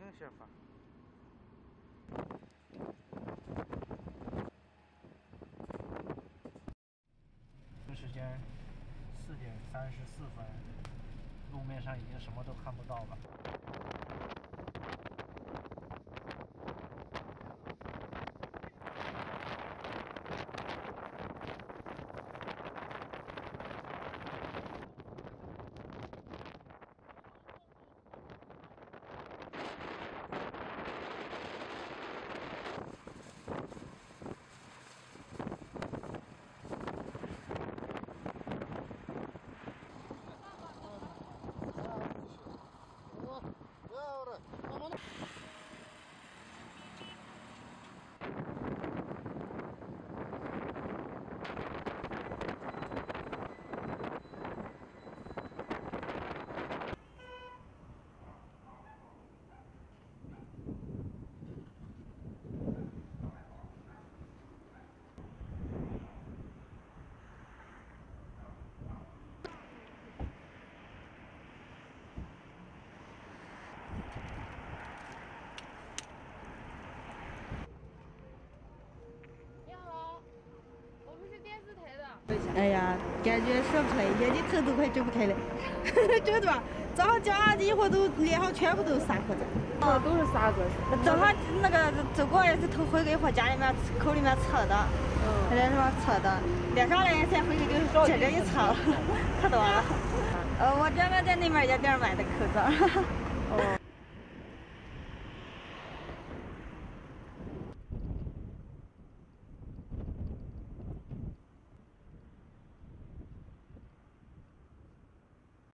倾斜法。 时间4:34，路面上已经什么都看不到了。哎呀，感觉上不来，眼睛头都快睁不开了，真的吧？早上讲话，一会儿都脸上全部都是沙壳子，啊，都是沙壳子。早上那个走过也是头回给我家里面口里面扯的，还在那边扯的，脸上来再回去就接着一扯了，可多了。我这边在那边一店买的口罩。哦。